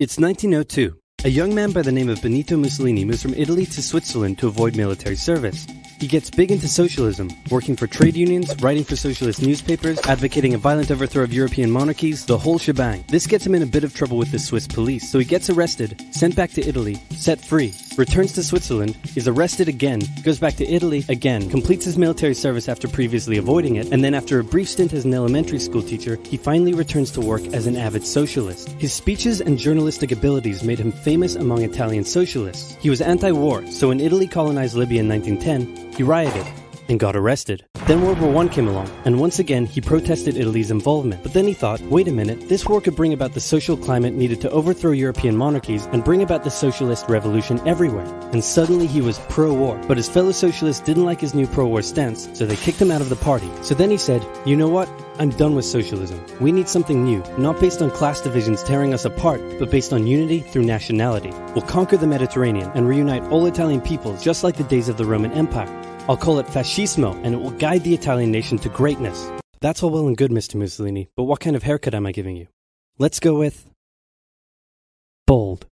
It's 1902. A young man by the name of Benito Mussolini moves from Italy to Switzerland to avoid military service. He gets big into socialism, working for trade unions, writing for socialist newspapers, advocating a violent overthrow of European monarchies, the whole shebang. This gets him in a bit of trouble with the Swiss police, so he gets arrested, sent back to Italy, set free, returns to Switzerland, is arrested again, goes back to Italy again, completes his military service after previously avoiding it, and then after a brief stint as an elementary school teacher, he finally returns to work as an avid socialist. His speeches and journalistic abilities made him famous among Italian socialists. He was anti-war, so when Italy colonized Libya in 1910, he rioted and got arrested. Then World War I came along, and once again he protested Italy's involvement. But then he thought, wait a minute, this war could bring about the social climate needed to overthrow European monarchies and bring about the socialist revolution everywhere. And suddenly he was pro-war. But his fellow socialists didn't like his new pro-war stance, so they kicked him out of the party. So then he said, you know what? I'm done with socialism. We need something new, not based on class divisions tearing us apart, but based on unity through nationality. We'll conquer the Mediterranean and reunite all Italian peoples, just like the days of the Roman Empire. I'll call it fascismo, and it will guide the Italian nation to greatness. That's all well and good, Mr. Mussolini, but what kind of haircut am I giving you? Let's go with... bold.